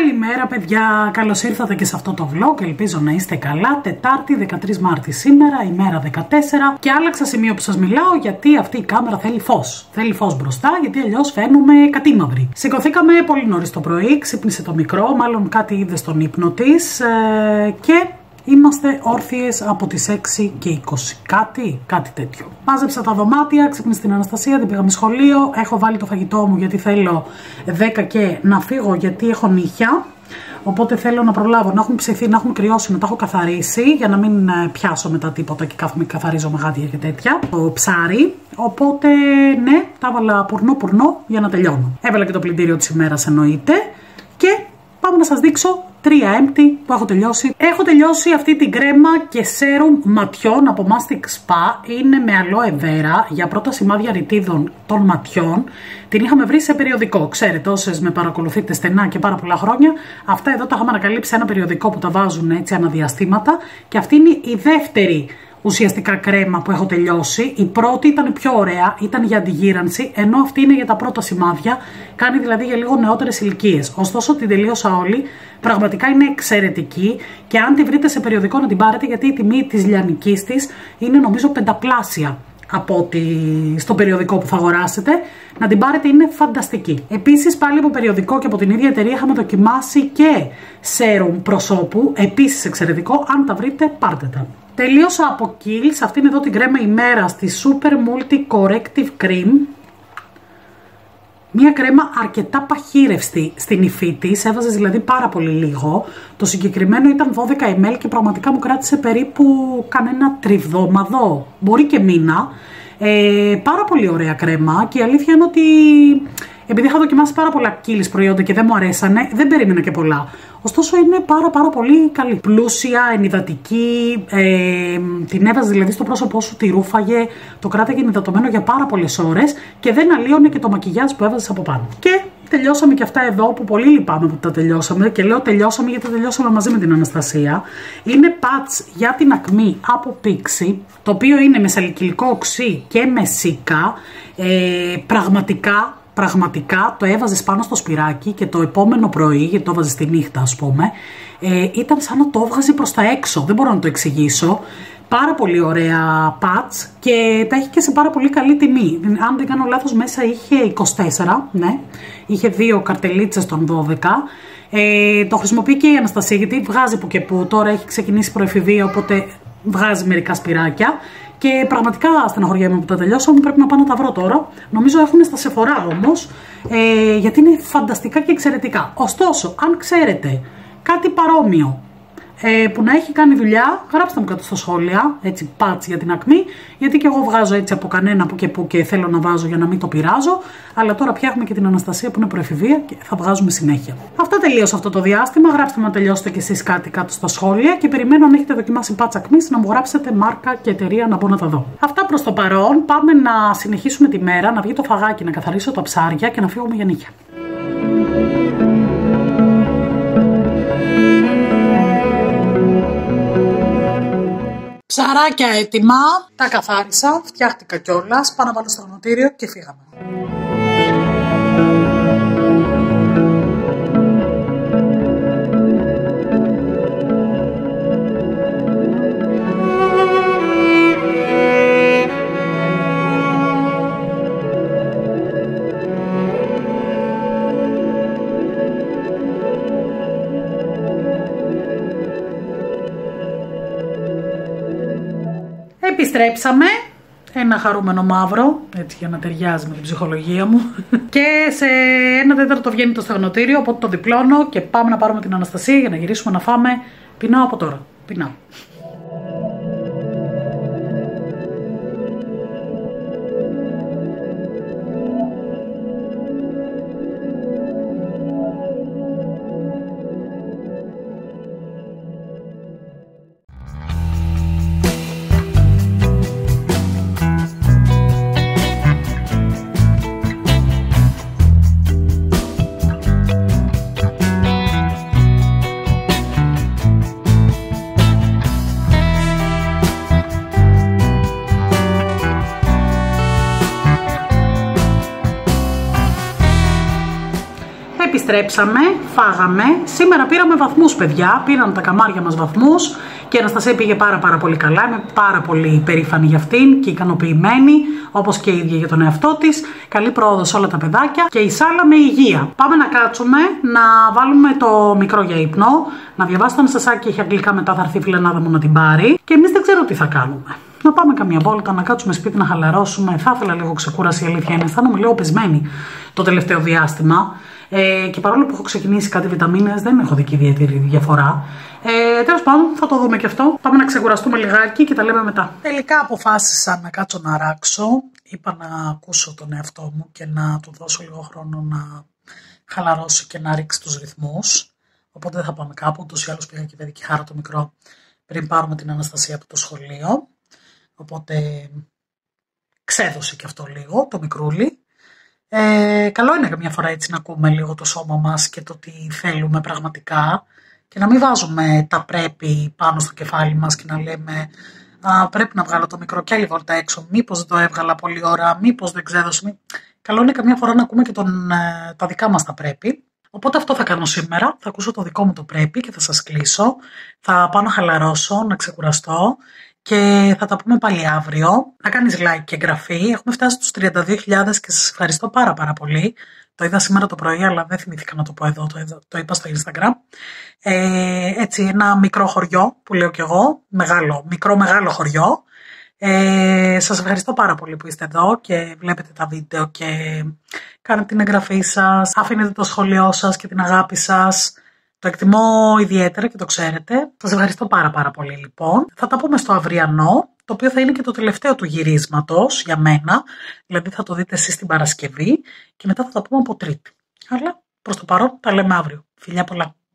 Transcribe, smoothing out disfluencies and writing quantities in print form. Καλημέρα παιδιά, καλώς ήρθατε και σε αυτό το vlog, ελπίζω να είστε καλά. Τετάρτη 13 Μάρτη σήμερα, ημέρα 14, και άλλαξα σημείο που σας μιλάω γιατί αυτή η κάμερα θέλει φως. Θέλει φως μπροστά γιατί αλλιώς φαίνομαι κατήμαυρη. Σηκωθήκαμε πολύ νωρίς το πρωί, ξύπνησε το μικρό, μάλλον κάτι είδε στον ύπνο της και είμαστε όρθιες από τις 6 και 20, κάτι τέτοιο. Μάζεψα τα δωμάτια, ξύπνησα την Αναστασία, την πήγαμε σχολείο, έχω βάλει το φαγητό μου γιατί θέλω 10 και να φύγω γιατί έχω νύχια. Οπότε θέλω να προλάβω, να έχουν ψηθεί, να έχουν κρυώσει, να τα έχω καθαρίσει για να μην πιάσω μετά τίποτα και καθαρίζω γάντια και τέτοια. Το ψάρι. Οπότε ναι, τα έβαλα πουρνό για να τελειώνω. Έβαλα και το πλυντήριο της ημέρας εννοείται και πάμε να σας δείξω τρία empty που έχω τελειώσει. Έχω τελειώσει αυτή την κρέμα και σέρουμ ματιών από Mastic Spa. Είναι με aloe vera για πρώτα σημάδια ρητίδων των ματιών. Την είχαμε βρει σε περιοδικό. Ξέρετε, όσες με παρακολουθείτε στενά και πάρα πολλά χρόνια, αυτά εδώ τα είχαμε ανακαλύψει σε ένα περιοδικό που τα βάζουν έτσι αναδιαστήματα. Και αυτή είναι η δεύτερη ουσιαστικά κρέμα που έχω τελειώσει. Η πρώτη ήταν πιο ωραία, ήταν για αντιγύρανση, ενώ αυτή είναι για τα πρώτα σημάδια, κάνει δηλαδή για λίγο νεότερες ηλικίες. Ωστόσο την τελείωσα όλη, πραγματικά είναι εξαιρετική και αν τη βρείτε σε περιοδικό να την πάρετε γιατί η τιμή της λιανικής της είναι νομίζω πενταπλάσια από ότι στο περιοδικό που θα αγοράσετε. Να την πάρετε, είναι φανταστική. Επίσης πάλι από περιοδικό και από την ίδια εταιρεία είχαμε δοκιμάσει και σέρουμ προσώπου, επίσης εξαιρετικό, αν τα βρείτε πάρτε τα. Τελείωσα από Kylis, αυτήν εδώ την κρέμα ημέρας, τη Super Multi Corrective Cream. Μία κρέμα αρκετά παχύρευστη στην υφή της, έβαζες δηλαδή πάρα πολύ λίγο. Το συγκεκριμένο ήταν 12 ml και πραγματικά μου κράτησε περίπου κανένα τριβδόμαδο, μπορεί και μήνα. Πάρα πολύ ωραία κρέμα και η αλήθεια είναι ότι επειδή είχα δοκιμάσει πάρα πολλά Kylis προϊόντα και δεν μου αρέσανε, δεν περίμενα και πολλά. Ωστόσο είναι πάρα πολύ καλή. Πλούσια, ενυδατική, την έβαζε δηλαδή στο πρόσωπό σου, τη ρούφαγε, το κράταγε ενυδατωμένο για πάρα πολλές ώρες και δεν αλλίωνε και το μακιγιάζ που έβαζες από πάνω. Και τελειώσαμε και αυτά εδώ που πολύ λυπάμαι που τα τελειώσαμε και λέω τελειώσαμε γιατί τα τελειώσαμε μαζί με την Αναστασία. Είναι πατς για την ακμή από Pixi, το οποίο είναι με σαλικυλικό οξύ και με σίκα, πραγματικά το έβαζες πάνω στο σπυράκι και το επόμενο πρωί, γιατί το έβαζες τη νύχτα ας πούμε, ήταν σαν να το έβγαζε προς τα έξω, δεν μπορώ να το εξηγήσω. Πάρα πολύ ωραία πατς και τα έχει και σε πάρα πολύ καλή τιμή. Αν δεν κάνω λάθος μέσα είχε 24, ναι, είχε 2 καρτελίτσες των 12. Το χρησιμοποιεί και η Αναστασία γιατί βγάζει που και που, τώρα έχει ξεκινήσει προεφηβεία οπότε βγάζει μερικά σπυράκια. Και πραγματικά στεναχωριέμαι που τα τελειώσαμε, πρέπει να πάω να τα βρω τώρα. Νομίζω έχουν στα Σεφορά όμως, γιατί είναι φανταστικά και εξαιρετικά. Ωστόσο, αν ξέρετε κάτι παρόμοιο που να έχει κάνει δουλειά, γράψτε μου κάτω στα σχόλια, έτσι πάτσι για την ακμή, γιατί και εγώ βγάζω έτσι από κανένα που και που και θέλω να βάζω για να μην το πειράζω, αλλά τώρα πια έχουμε και την Αναστασία που είναι προεφηβεία και θα βγάζουμε συνέχεια. Αυτά τελείωσε αυτό το διάστημα, γράψτε μου να τελειώσετε κι εσείς κάτι κάτω στα σχόλια και περιμένω αν έχετε δοκιμάσει πάτσα ακμής να μου γράψετε μάρκα και εταιρεία να μπω να τα δω. Αυτά προς το παρόν, πάμε να συνεχίσουμε τη μέρα, να βγει το φαγάκι, να καθαρίσω τα ψάρια και να φύγουμε για νύχια. Ψαράκια έτοιμα, τα καθάρισα, φτιάχτηκα κιόλας, πάω να βάλω στο γνωτήριο και φύγαμε. Επιστρέψαμε, ένα χαρούμενο μαύρο, έτσι για να ταιριάζει με την ψυχολογία μου. Και σε 1/4 βγαίνει το στεγνοτήριο, οπότε το διπλώνω και πάμε να πάρουμε την Αναστασία για να γυρίσουμε να φάμε. Πεινάω από τώρα, πεινάω. επιστρέψαμε, φάγαμε. Σήμερα πήραμε βαθμούς, παιδιά. Πήραν τα καμάρια μας βαθμούς και η Αναστασία πήγε πάρα πολύ καλά. Είμαι πάρα πολύ περήφανη για αυτήν και ικανοποιημένη, όπως και η ίδια για τον εαυτό της. Καλή πρόοδο σε όλα τα παιδάκια και η Σάλα με υγεία. Πάμε να κάτσουμε, να βάλουμε το μικρό για ύπνο, να διαβάσει το Αναστασάκι, έχει αγγλικά μετά, θα έρθει η φιλενάδα μου να την πάρει. Και εμείς δεν ξέρω τι θα κάνουμε. Να πάμε καμία βόλτα, να κάτσουμε σπίτι, να χαλαρώσουμε. Θα ήθελα λίγο ξεκούραση, η αλήθεια είναι. Αισθάνομαι λίγο πεσμένη το τελευταίο διάστημα. Και παρόλο που έχω ξεκινήσει κάτι βιταμίνες, δεν έχω δική ιδιαίτερη διαφορά. Τέλος πάντων, θα το δούμε και αυτό. Πάμε να ξεκουραστούμε λιγάκι και τα λέμε μετά. Τελικά αποφάσισα να κάτσω να ράξω. Είπα να ακούσω τον εαυτό μου και να του δώσω λίγο χρόνο να χαλαρώσει και να ρίξει τους ρυθμούς. Οπότε δεν θα πάμε κάπου. Ούτως ή άλλως πήγα και παιδική χάρα το μικρό πριν πάρουμε την Αναστασία από το σχολείο. Οπότε ξέδωσε και αυτό λίγο, το μικρούλι. Καλό είναι καμιά φορά έτσι να ακούμε λίγο το σώμα μας και το τι θέλουμε πραγματικά και να μην βάζουμε τα πρέπει πάνω στο κεφάλι μας και να λέμε πρέπει να βγάλω το μικρό και άλλη βόλτα έξω, μήπως δεν το έβγαλα πολλή ώρα, μήπως δεν ξέδωσε. Καλό είναι καμιά φορά να ακούμε και τα δικά μας τα πρέπει. Οπότε αυτό θα κάνω σήμερα, θα ακούσω το δικό μου το πρέπει και θα σας κλείσω. Θα πάω να χαλαρώσω, να ξεκουραστώ. Και θα τα πούμε πάλι αύριο. Να κάνεις like και εγγραφή. Έχουμε φτάσει στους 32.000 και σας ευχαριστώ πάρα πολύ. Το είδα σήμερα το πρωί, αλλά δεν θυμήθηκα να το πω εδώ. Το είπα στο Instagram. Έτσι, ένα μικρό χωριό που λέω κι εγώ. Μεγάλο χωριό. Σας ευχαριστώ πάρα πολύ που είστε εδώ και βλέπετε τα βίντεο και κάνετε την εγγραφή σας. Αφήνετε το σχόλιο σας και την αγάπη σας. Το εκτιμώ ιδιαίτερα και το ξέρετε. Σας ευχαριστώ πάρα πολύ λοιπόν. Θα τα πούμε στο αυριανό, το οποίο θα είναι και το τελευταίο του γυρίσματος για μένα. Δηλαδή θα το δείτε εσείς την Παρασκευή και μετά θα τα πούμε από Τρίτη. Αλλά προς το παρόν τα λέμε αύριο. Φιλιά πολλά.